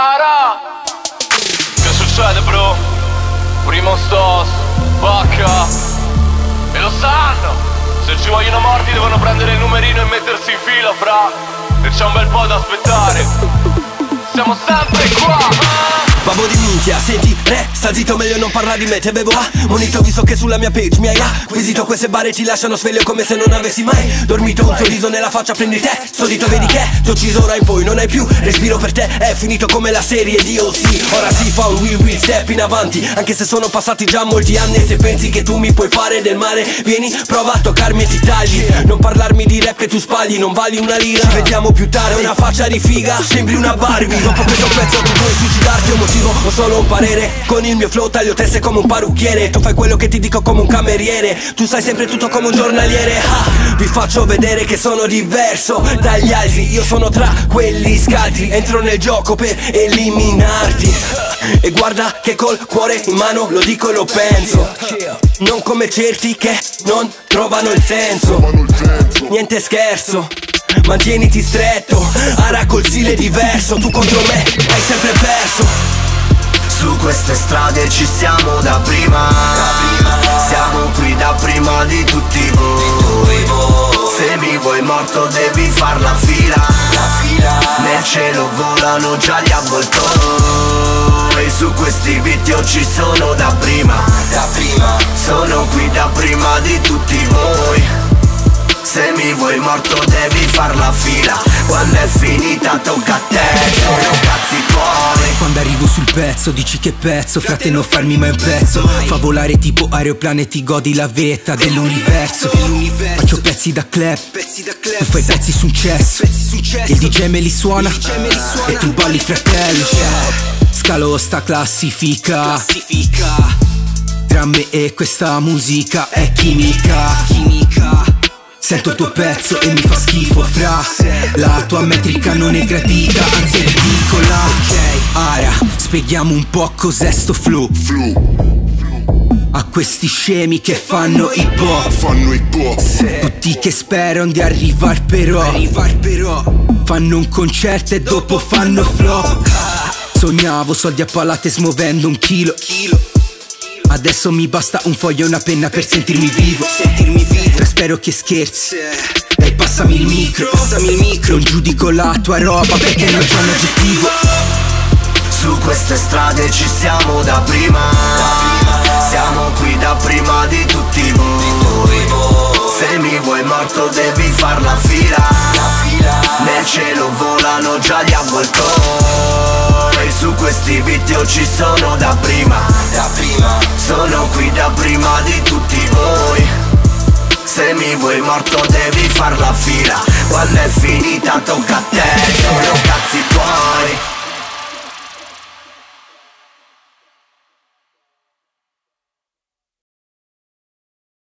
ARA. Che succede, bro? Primo Stos, vacca. E lo sanno. Se ci vogliono morti devono prendere il numerino e mettersi in fila, fra. E c'è un bel po' da aspettare. Siamo sempre qua. Babbo di minchia, senti, re, sta zitto, meglio non parla di me, te bevo a monito, visto che sulla mia page mi hai acquisito. Queste bare ti lasciano sveglio come se non avessi mai dormito. Un sorriso nella faccia, prendi te, solito, vedi che t'ho ucciso, ora in poi non hai più respiro per te. È finito come la serie di OC. Ora si fa un will step in avanti, anche se sono passati già molti anni. Se pensi che tu mi puoi fare del male, vieni, prova a toccarmi e ti tagli. Non parlarmi di rap che tu sbagli, non vali una lira. Ci vediamo più tardi, una faccia di figa, sembri una Barbie. Dopo questo pezzo tu puoi suicidarti, ho solo un parere. Con il mio flow taglio teste come un parrucchiere. Tu fai quello che ti dico come un cameriere. Tu sai sempre tutto come un giornaliere. Ah, vi faccio vedere che sono diverso dagli altri. Io sono tra quelli scaltri, entro nel gioco per eliminarti. E guarda che col cuore in mano lo dico e lo penso, non come certi che non trovano il senso. Niente scherzo, mantieniti stretto. Ara col stile diverso, tu contro me hai sempre perso. Su queste strade ci siamo da prima, siamo qui da prima di tutti voi. Se mi vuoi morto devi far la fila, nel cielo volano già gli avvoltoi. Su questi video ci sono da prima, sono qui da prima di tutti voi. Se mi vuoi morto devi far la fila, quando è finita tocca a te, sono cazzi tuoi. Quando arrivo sul pezzo dici che pezzo, frate non farmi mai un pezzo. Fa volare tipo aeroplano e ti godi la vetta dell'universo. Faccio pezzi da club, tu fai pezzi su un cesso. Il DJ me li suona e tu balli, fratello. Scalo sta classifica, tra me e questa musica è chimica. Sento il tuo pezzo e mi fa schifo, fra. La tua metrica non è gradita, anzi è ridicola. Ok, Ara, spieghiamo un po' cos'è sto flow. A questi scemi che fanno i pop, tutti che sperano di arrivar però fanno un concerto e dopo fanno flop. Sognavo soldi a palate smuovendo un chilo, adesso mi basta un foglio e una penna per sentirmi vivo. Spero che scherzi, dai passami il micro, non giudico la tua roba perché non c'è un aggettivo. Su queste strade ci siamo da prima, siamo qui da prima di tutti voi. Se mi vuoi morto devi far la fila, nel cielo volano già gli avvoltoi. Su questi video ci sono da prima, sono qui da prima di tutti voi. Se mi vuoi morto devi far la fila, quando è finita tocca a te.